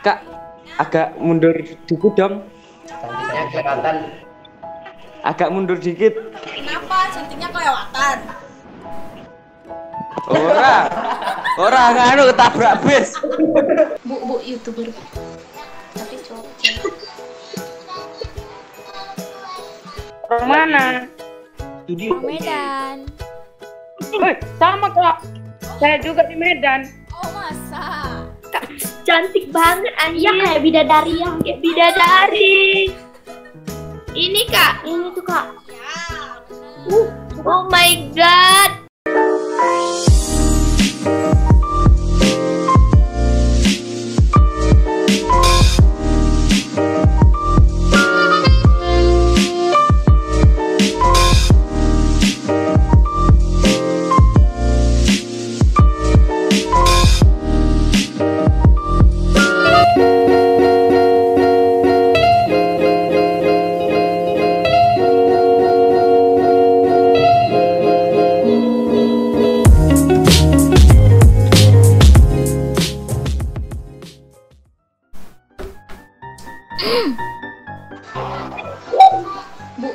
Kak, agak mundur dikit dong. Cantiknya kelewatan. Agak mundur dikit. Kenapa? Cantiknya kelewatan. Ora. Ora gak anu ketabrak bis. Bu YouTuber. Tapi cowok. Orang mana? Studio Medan. Sama kok. Saya juga di Medan. Oh, masa? Cantik banget anjir, kayak bidadari yang kayak bidadari. Ini Kak, ini tuh Kak. Ya. Oh my god.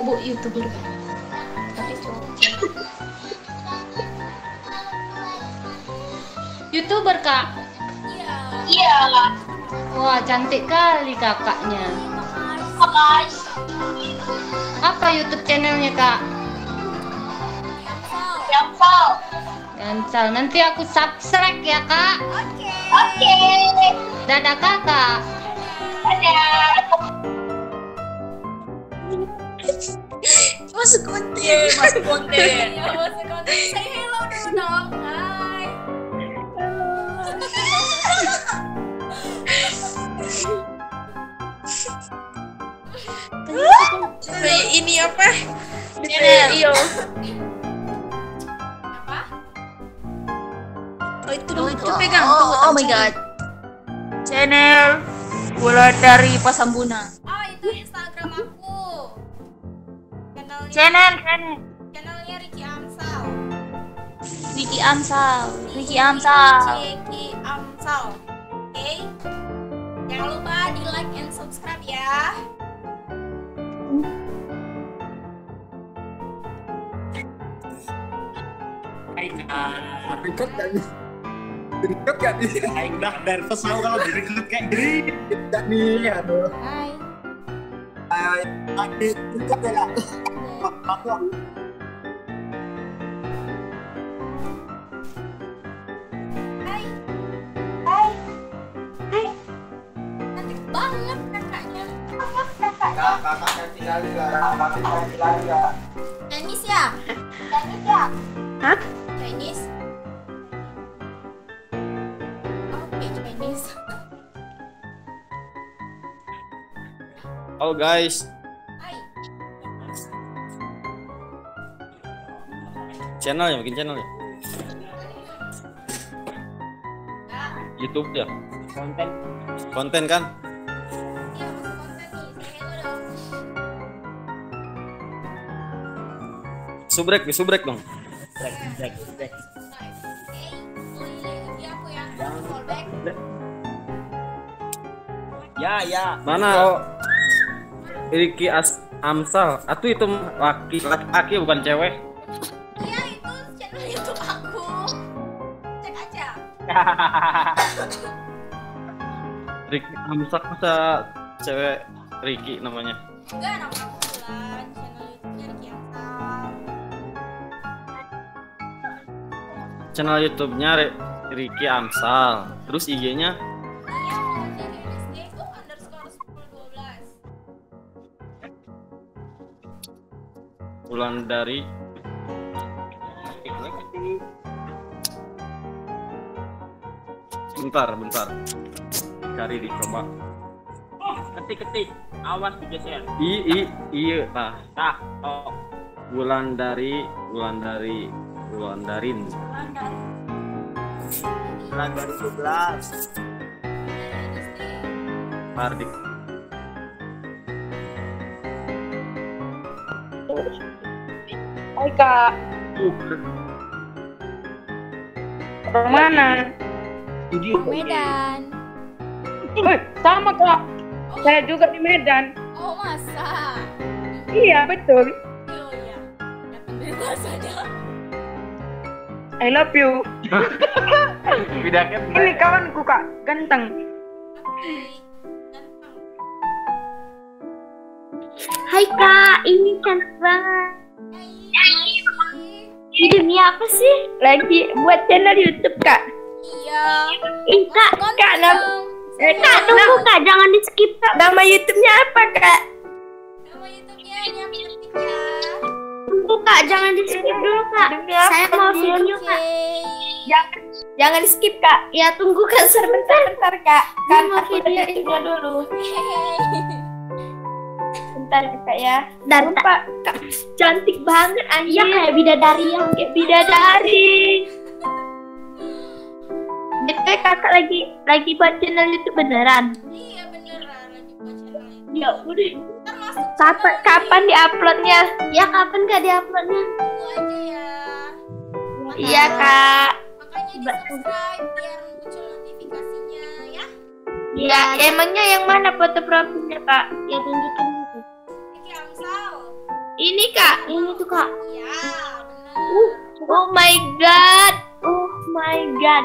Bu YouTuber. Tapi cowok. YouTuber Kak? Iya. Wah, cantik kali kakaknya. Apa YouTube channelnya Kak? Amsal. Amsal. Nanti aku subscribe ya Kak. Oke. Dadah kakak. Dadah. Masuk konten. Ya, masuk konten. Say hello dong. Hai. Ini apa? Video. Apa? Oh itu pegang. Oh my god. Channel Wulan dari Pasambuna. Oh itu Instagram aku. Channelnya Ricky Amsal. Oke. Jangan lupa di like and subscribe ya. Hai. Hai. Cantik banget kakaknya. Kakak Chinese ya? Hah? Chinese? Oke, Chinese. Oh guys, bikin channel ya? YouTube ya? Konten kan? Iya, konten nih. Subrek dong. Subrek. Ya. Mana? Oh. Ricky Amsal. Atuh itu laki-laki bukan cewek. Ricky Amsal masa cewek Ricky namanya? Enggak, nama aku Wulan, channel YouTube-nya Ricky Amsal. Terus IG-nya? Wulan dari bentar cari dicoba. Ketik awas digeser. Iya nah oh. Wulan dari 12 Mardik. Hai Kak. Orang mana? Medan. Sama kak, oh. Saya juga di Medan. Oh masa? Iya betul. Oh iya, datang saja. I love you. Ini kawanku kak, ganteng. Hai kak, ini cantik banget. Ini demi apa sih? Lagi buat channel YouTube kak? Iya. Ih kak tunggu kak, jangan di skip kak. Nama YouTube-nya apa kak? Nama YouTube-nya Nyampirtik ya. Tunggu kak, jangan di skip dulu kak. Saya mau video kak. Jangan di skip kak. Ya tunggu kak sebentar kak. Kan aku video dulu. Bentar kak ya. Dan lupa kak, cantik banget anjir. Iya kayak bidadari yang kayak bidadari. Jadi kakak lagi buat channel YouTube beneran? Iya beneran lagi buat channel YouTube. Ya udah. Kapan diuploadnya? Ya kapan kak diuploadnya? Tunggu aja ya. Iya kak. Makanya di subscribe biar muncul notifikasinya ya. Iya emangnya yang mana foto profilnya kak? Ya tunjukin. Ini kak, ini tuh kak. Ya, bener. Oh my god, oh my god.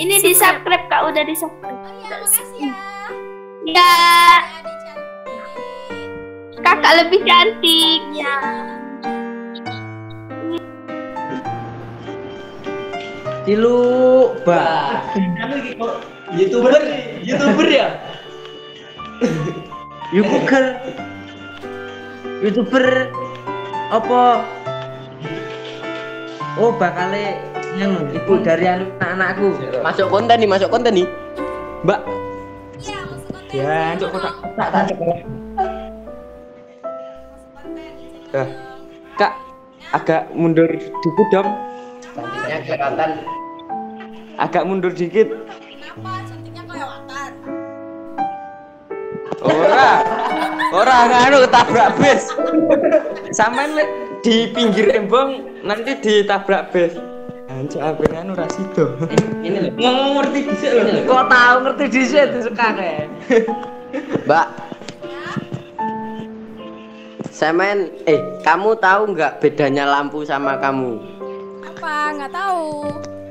Ini di subscribe kak, udah di subscribe. Oh iya, makasih ya. Ya. Kakak lebih cantik. Ya. Cilu, bah. YouTuber ya. YouTuber apa? Oh bakale yang ibu dari anak-anakku. Masuk konten nih. Mbak. Iya, masuk konten. Ya, untuk kotak-kotak. Kak, agak mundur dikit dong. Cantiknya kelewatan. Agak mundur dikit. Kenapa? Cantiknya kelewatan. Orang anu ketabrak bus. Sampean di pinggir embong nanti ditabrak bus. Anjir apaan anu ra sido. Ini lho. Ngerti dhisik lho. Kok tahu ngerti dhisik disekake. Mbak. Sampean kamu tahu enggak bedanya lampu sama kamu? Apa? Enggak tahu.